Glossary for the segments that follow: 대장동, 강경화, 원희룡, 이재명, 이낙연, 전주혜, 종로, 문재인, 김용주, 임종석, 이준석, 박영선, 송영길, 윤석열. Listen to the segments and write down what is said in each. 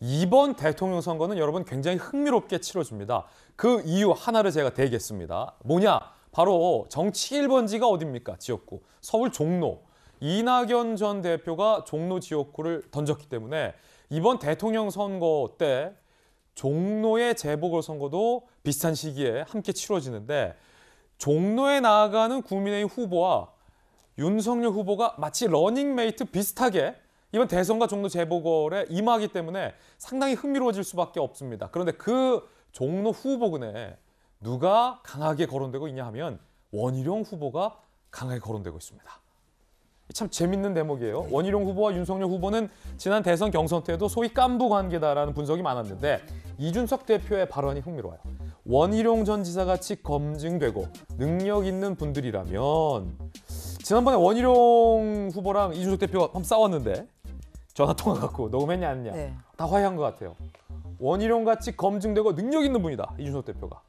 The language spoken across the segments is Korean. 이번 대통령 선거는 여러분 굉장히 흥미롭게 치러집니다. 그 이유 하나를 제가 대겠습니다. 뭐냐? 바로 정치 1번지가 어디입니까? 지역구. 서울 종로. 이낙연 전 대표가 종로 지역구를 던졌기 때문에 이번 대통령 선거 때 종로의 재보궐선거도 비슷한 시기에 함께 치러지는데 종로에 나아가는 국민의힘 후보와 윤석열 후보가 마치 러닝메이트 비슷하게 이번 대선과 종로 재보궐에 임하기 때문에 상당히 흥미로워질 수밖에 없습니다. 그런데 그 종로 후보군에 누가 강하게 거론되고 있냐 하면 원희룡 후보가 강하게 거론되고 있습니다. 참 재밌는 대목이에요. 원희룡 후보와 윤석열 후보는 지난 대선 경선 때도 소위 깐부 관계다라는 분석이 많았는데 이준석 대표의 발언이 흥미로워요. 원희룡 전 지사같이 검증되고 능력 있는 분들이라면 지난번에 원희룡 후보랑 이준석 대표가 한번 싸웠는데 전화 통화 갖고 녹음했냐 안 했냐 다 화해한 것 같아요. 원희룡같이 검증되고 능력 있는 분이다. 이준석 대표가.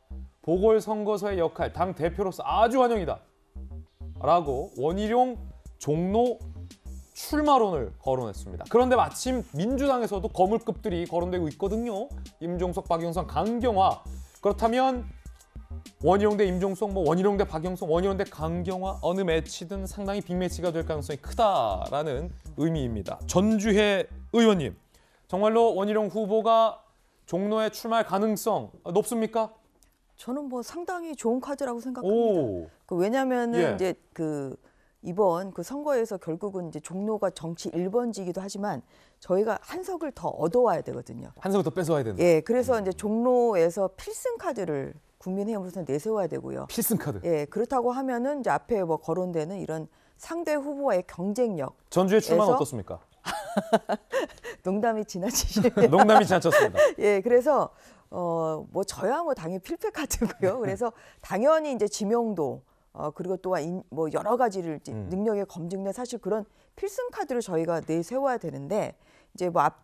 보궐선거서의 역할, 당 대표로서 아주 환영이다. 라고 원희룡 종로 출마론을 거론했습니다. 그런데 마침 민주당에서도 거물급들이 거론되고 있거든요. 임종석, 박영선, 강경화. 그렇다면 원희룡 대 임종석, 원희룡 대 박영선, 원희룡 대 강경화 어느 매치든 상당히 빅매치가 될 가능성이 크다라는 의미입니다. 전주혜 의원님, 정말로 원희룡 후보가 종로에 출마할 가능성 높습니까? 저는 상당히 좋은 카드라고 생각합니다. 왜냐하면 이제 이번 선거에서 결국은 이제 종로가 정치 1번지이기도 하지만 저희가 한 석을 더 얻어와야 되거든요. 한 석을 더 뺏어와야 된다. 예, 그래서 이제 종로에서 필승 카드를 국민의힘으로서 내세워야 되고요. 필승 카드. 예, 그렇다고 하면은 이제 앞에 거론되는 이런 상대 후보와의 경쟁력. 전주에 출마는 어떻습니까? 농담이 지나치시네요. 농담이 지나쳤습니다. 예, 그래서 저야 당연히 필패 카드고요. 그래서 당연히 이제 지명도. 그리고 또한 여러 가지를 능력에 검증된 사실 그런 필승 카드를 저희가 내세워야 되는데 이제 앞에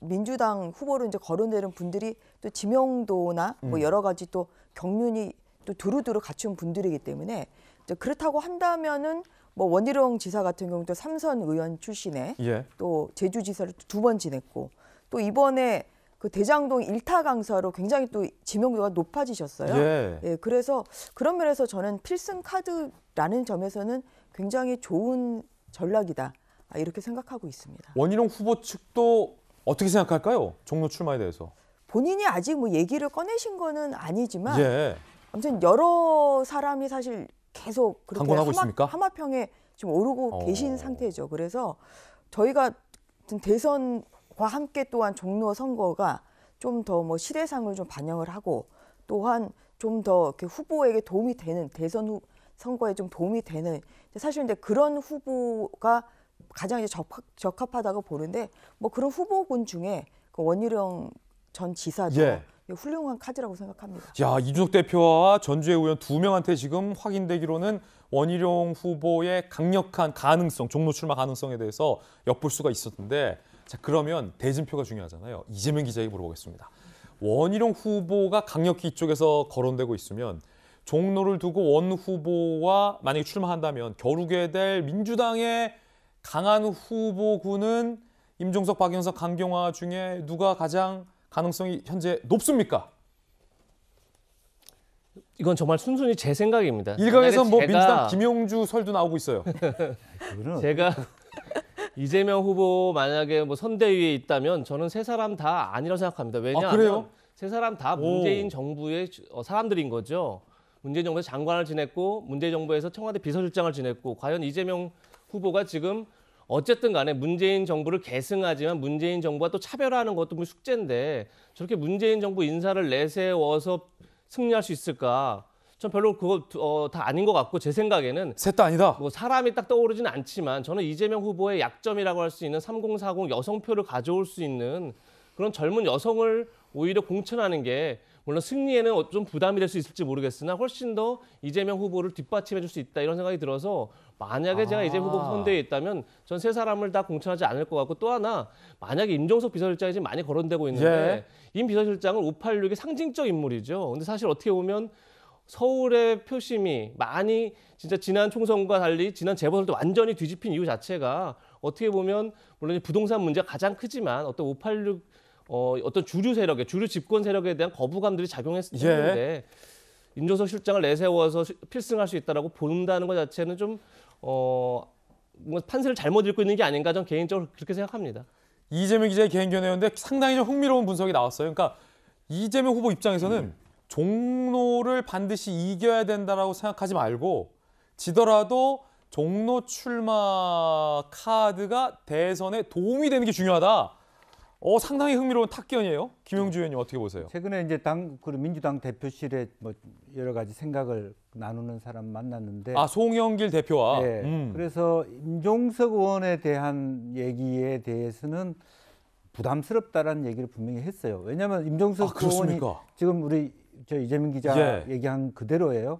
민주당 후보로 이제 거론되는 분들이 또 지명도나 여러 가지 또 경륜이 또 두루두루 갖춘 분들이기 때문에 이제 그렇다고 한다면은 원희룡 지사 같은 경우도 삼선 의원 출신에 또 제주지사를 2번 지냈고 또 이번에 그 대장동 1타 강사로 굉장히 또 지명도가 높아지셨어요. 예, 그래서 그런 면에서 저는 필승 카드라는 점에서는 굉장히 좋은 전략이다. 이렇게 생각하고 있습니다. 원희룡 후보 측도 어떻게 생각할까요? 종로 출마에 대해서. 본인이 아직 얘기를 꺼내신 거는 아니지만 아무튼 여러 사람이 사실 계속 그렇게 하마평에 지금 오르고 계신 상태죠. 그래서 저희가 대선 과 함께 또한 종로 선거가 좀 더 시대상을 좀 반영을 하고 또한 좀 더 후보에게 도움이 되는 대선 선거에 좀 도움이 되는 사실 이제 그런 후보가 가장 이제 적합하다고 보는데 그런 후보군 중에 원희룡 전 지사도 훌륭한 카드라고 생각합니다. 야, 이준석 대표와 전주혜 의원 2명한테 지금 확인되기로는 원희룡 후보의 강력한 가능성, 종로 출마 가능성에 대해서 엿볼 수가 있었는데. 자, 그러면 대진표가 중요하잖아요. 이재명 기자에게 물어보겠습니다. 원희룡 후보가 강력히 이쪽에서 거론되고 있으면 종로를 두고 원 후보와 만약에 출마한다면 겨루게 될 민주당의 강한 후보군은 임종석, 박영선, 강경화 중에 누가 가장 가능성이 현재 높습니까? 이건 정말 순순히 제 생각입니다. 일각에서 민주당 김용주 설도 나오고 있어요. 제가... 이재명 후보 만약에 선대위에 있다면 저는 3사람 다 아니라고 생각합니다. 왜냐하면 3사람 다 문재인 정부의 사람들인 거죠. 문재인 정부에서 장관을 지냈고 문재인 정부에서 청와대 비서실장을 지냈고 과연 이재명 후보가 지금 어쨌든 간에 문재인 정부를 계승하지만 문재인 정부와 또 차별화하는 것도 숙제인데 저렇게 문재인 정부 인사를 내세워서 승리할 수 있을까? 전 별로 그거 다 아닌 것 같고 제 생각에는 셋 다 아니다. 사람이 딱 떠오르진 않지만 저는 이재명 후보의 약점이라고 할 수 있는 3040 여성표를 가져올 수 있는 그런 젊은 여성을 오히려 공천하는 게 물론 승리에는 좀 부담이 될 수 있을지 모르겠으나 훨씬 더 이재명 후보를 뒷받침해 줄 수 있다 이런 생각이 들어서 만약에 제가 이재명 후보 선대에 있다면 전 3사람을 다 공천하지 않을 것 같고 또 하나 만약에 임종석 비서실장이 지금 많이 거론되고 있는데 임 비서실장은 586의 상징적 인물이죠. 근데 사실 어떻게 보면 서울의 표심이 많이 진짜 지난 총선과 달리 지난 재보선 때 완전히 뒤집힌 이유 자체가 어떻게 보면 물론 부동산 문제가 가장 크지만 어떤 586 어떤 주류 세력에, 주류 집권 세력에 대한 거부감들이 작용했을 텐데 예. 임종석 실장을 내세워서 필승할 수 있다라고 본다는 것 자체는 좀 판세를 잘못 읽고 있는 게 아닌가 저는 개인적으로 그렇게 생각합니다. 이재명 기자의 개인 견해였는데 상당히 좀 흥미로운 분석이 나왔어요. 그러니까 이재명 후보 입장에서는 종로를 반드시 이겨야 된다라고 생각하지 말고 지더라도 종로 출마 카드가 대선에 도움이 되는 게 중요하다. 상당히 흥미로운 탁견이에요. 김용주 의원님 어떻게 보세요? 최근에 이제 민주당 대표실에 여러 가지 생각을 나누는 사람 만났는데 송영길 대표와 네, 그래서 임종석 의원에 대한 얘기에 대해서는 부담스럽다라는 얘기를 분명히 했어요. 왜냐하면 임종석 의원이 지금 우리 이재명 기자 예. 얘기한 그대로예요.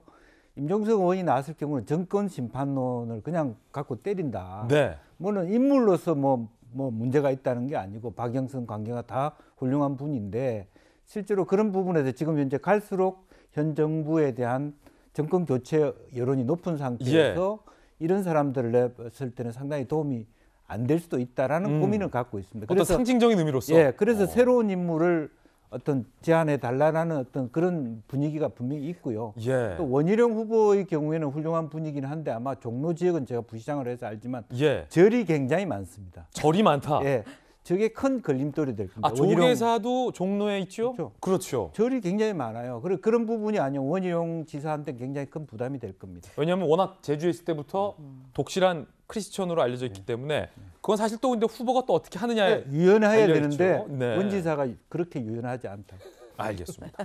임종석 의원이 나왔을 경우는 정권 심판론을 그냥 갖고 때린다. 네. 뭐는 인물로서 뭐 문제가 있다는 게 아니고 박영선, 강경화 다 훌륭한 분인데 실제로 그런 부분에서 지금 현재 갈수록 현 정부에 대한 정권 교체 여론이 높은 상태에서 예. 이런 사람들을 냈을 때는 상당히 도움이 안 될 수도 있다라는 고민을 갖고 있습니다. 그래서 어떤 상징적인 의미로서. 예, 그래서 새로운 인물을 어떤 제안해 달라는 어떤 그런 분위기가 분명히 있고요. 예. 또 원희룡 후보의 경우에는 훌륭한 분위기는 한데 아마 종로 지역은 제가 부시장을 해서 알지만 예. 절이 굉장히 많습니다. 절이 많다. 예, 저게 큰 걸림돌이 될 겁니다. 조계사도 종로에 있죠? 그렇죠. 그렇죠. 절이 굉장히 많아요. 그런 부분이 아니요 원희룡 지사한테 굉장히 큰 부담이 될 겁니다. 왜냐하면 워낙 제주에 있을 때부터 독실한 크리스천으로 알려져 있기 예. 때문에 그건 사실 또 근데 후보가 또 어떻게 하느냐에 유연해야 되는데 네. 원 지사가 그렇게 유연하지 않다. 알겠습니다.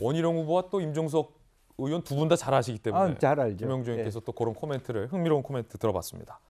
원희룡 후보와 또 임종석 의원 두 분 다 잘 아시기 때문에 잘 알죠. 김용주 의원께서 예. 또 그런 코멘트를 흥미로운 코멘트 들어봤습니다.